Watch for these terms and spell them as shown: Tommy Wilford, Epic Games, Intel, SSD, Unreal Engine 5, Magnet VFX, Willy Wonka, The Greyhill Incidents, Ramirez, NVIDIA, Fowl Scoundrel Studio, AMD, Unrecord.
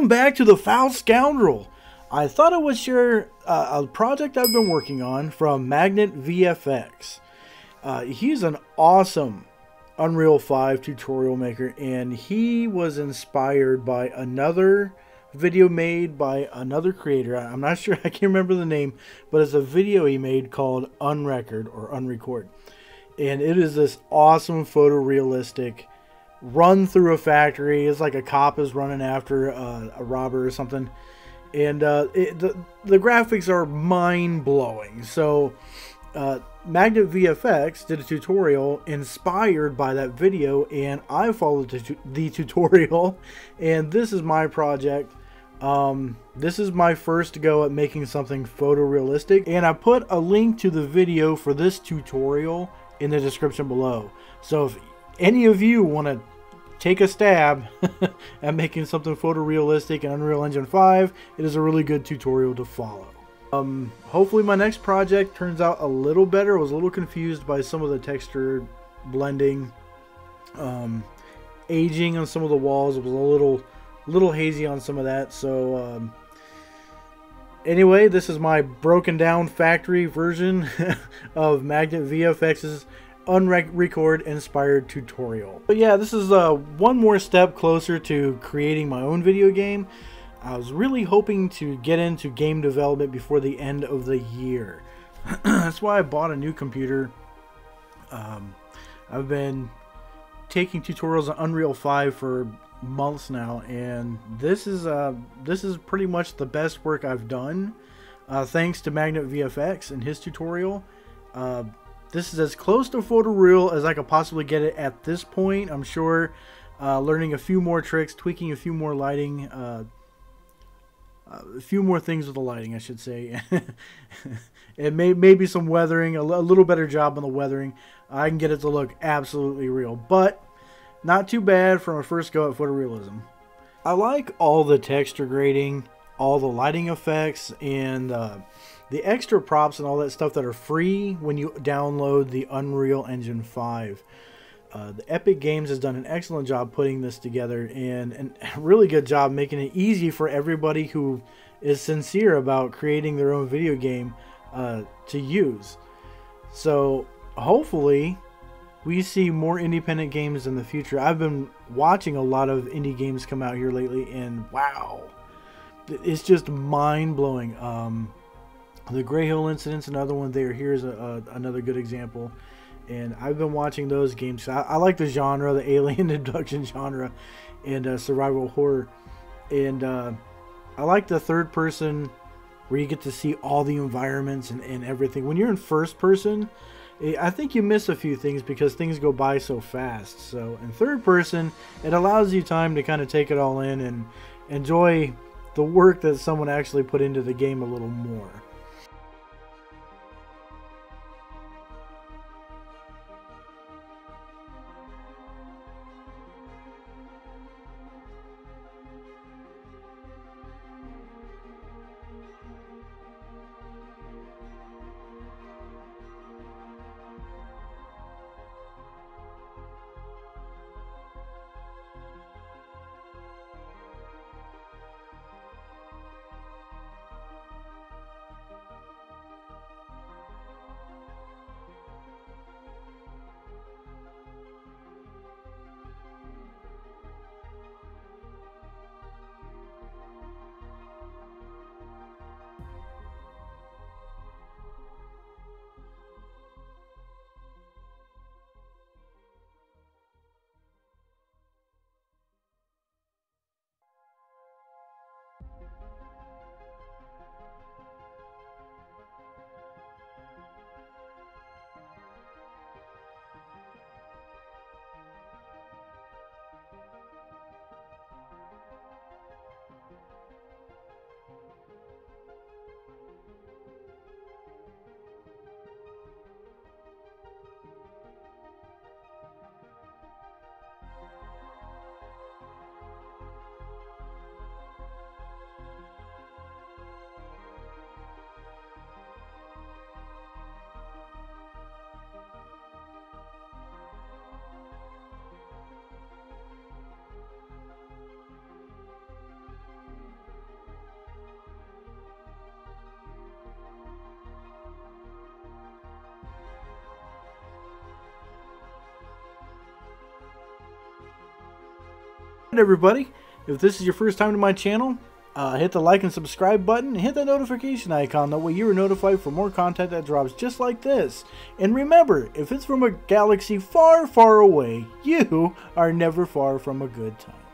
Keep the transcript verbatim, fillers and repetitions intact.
Welcome back to The Foul Scoundrel. I thought I would share uh, a project I've been working on from Magnet V F X. Uh, he's an awesome Unreal five tutorial maker, and he was inspired by another video made by another creator. I'm not sure, I can't remember the name, but it's a video he made called Unrecord or Unrecord. And it is this awesome photorealistic run through a factory. It's like a cop is running after uh, a robber or something, and uh, it, the, the graphics are mind-blowing. So uh, Magnet V F X did a tutorial inspired by that video, and I followed the, the tutorial, and this is my project. Um, this is my first go at making something photorealistic, and I put a link to the video for this tutorial in the description below. So if any of you want to take a stab at making something photorealistic in Unreal Engine five, it is a really good tutorial to follow. Um, hopefully my next project turns out a little better. I was a little confused by some of the texture blending. Um, aging on some of the walls was a little, little hazy on some of that. So um, anyway, this is my broken down factory version of Magnet V F X's Unrecord inspired tutorial. But yeah, this is uh, one more step closer to creating my own video game. I was really hoping to get into game development before the end of the year. That's why I bought a new computer. Um, I've been taking tutorials on Unreal five for months now, and this is uh, this is pretty much the best work I've done, uh, thanks to Magnet V F X and his tutorial. Uh, This is as close to photoreal as I could possibly get it at this point. I'm sure uh, learning a few more tricks, tweaking a few more lighting, uh, a few more things with the lighting, I should say. It may maybe some weathering, a, a little better job on the weathering. I can get it to look absolutely real, but not too bad from a first go at photorealism. I like all the texture grading, all the lighting effects, and Uh, the extra props and all that stuff that are free when you download the Unreal Engine five. Uh, the Epic Games has done an excellent job putting this together, and, and a really good job making it easy for everybody who is sincere about creating their own video game uh, to use. So hopefully we see more independent games in the future. I've been watching a lot of indie games come out here lately, and wow, it's just mind-blowing. Um, The Greyhill Incidents, another one there. Here's a, a, another good example. And I've been watching those games. I, I like the genre, the alien abduction genre, and uh, survival horror. And uh, I like the third person where you get to see all the environments and, and everything. When you're in first person, I think you miss a few things because things go by so fast. So in third person, it allows you time to kind of take it all in and enjoy the work that someone actually put into the game a little more. everybody. If this is your first time to my channel, uh, hit the like and subscribe button and hit that notification icon. That way you are notified for more content that drops just like this. And remember, if it's from a galaxy far, far away, you are never far from a good time.